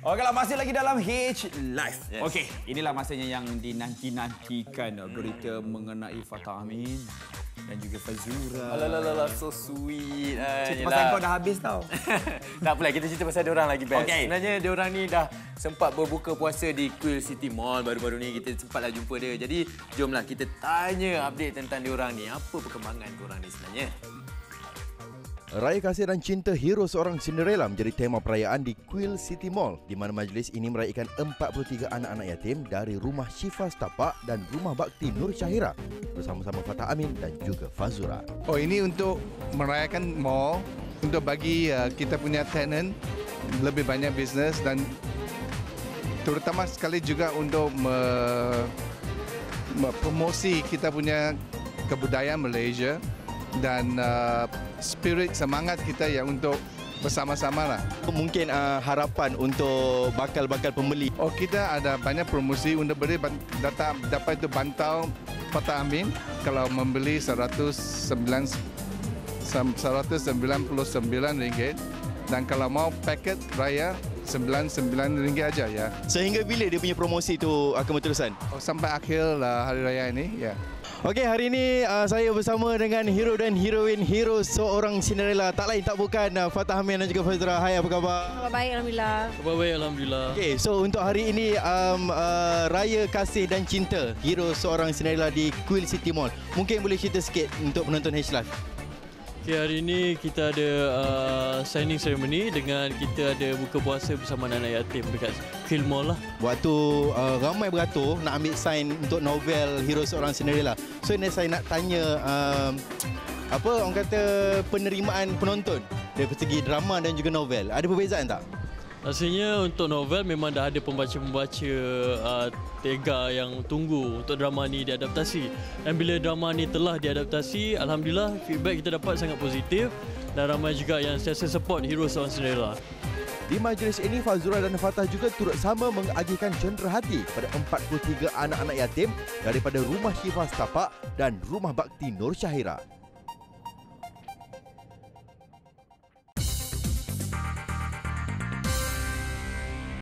Okeylah, masih lagi dalam H Live. Yes. Okey, inilah masanya yang dinanti-nantikan berita mengenai Fattah Amin dan juga Fazura. Alah, so sweet. Cerita pasal kau dah habis tau. Tak apalah, kita cerita pasal diorang lagi best. Okay. Sebenarnya diorang ni dah sempat berbuka puasa di Quill City Mall baru-baru ni. Kita sempatlah jumpa dia. Jadi, jomlah kita tanya update tentang diorang ni. Apa perkembangan diorang ni sebenarnya? Raya Kasih dan Cinta Hero Seorang Cinderella menjadi tema perayaan di Quill City Mall di mana majlis ini meraikan 43 anak-anak yatim dari rumah Syifa Stapa dan rumah bakti Nur Shahira bersama-sama Fattah Amin dan juga Fazura. Oh, ini untuk merayakan mall, untuk bagi kita punya tenant lebih banyak bisnes dan terutama sekali juga untuk promosi kita punya kebudayaan Malaysia dan spirit semangat kita yang untuk bersama-sama lah. Mungkin harapan untuk bakal-bakal pembeli. Oh, kita ada banyak promosi untuk beri data dapat itu bantal Fattah Amin kalau membeli RM199 dan kalau mau paket raya RM99 aja ya. Sehingga bila dia punya promosi itu akan berterusan? Oh, sampai akhir hari raya ini ya. Okey, hari ini saya bersama dengan hero dan heroin Hero Seorang Cinderella. Tak lain tak bukan Fattah Amin dan juga Fazura. Hai, apa khabar? Khabar baik, alhamdulillah. Khabar baik, alhamdulillah. Okey, so untuk hari ini Raya Kasih dan Cinta Hero Seorang Cinderella di Quill City Mall. Mungkin boleh cerita sikit untuk penonton H Live. Okey, hari ini kita ada signing ceremony dengan kita ada buka puasa bersama anak-anak yatim dekat Quill Mall lah. Waktu ramai beratur nak ambil sign untuk novel Hero Seorang Cinderella. So ini saya nak tanya apa orang kata penerimaan penonton dari segi drama dan juga novel. Ada perbezaan tak? Rasanya untuk novel memang dah ada pembaca-pembaca tega yang tunggu untuk drama ni diadaptasi. Dan bila drama ni telah diadaptasi, alhamdulillah feedback kita dapat sangat positif dan ramai juga yang sentiasa support Hero Seorang Cinderella. Di majlis ini, Fazura dan Fattah juga turut sama mengagihkan cendera hati pada 43 anak-anak yatim daripada rumah Syifa Setapak dan rumah bakti Nur Shahira.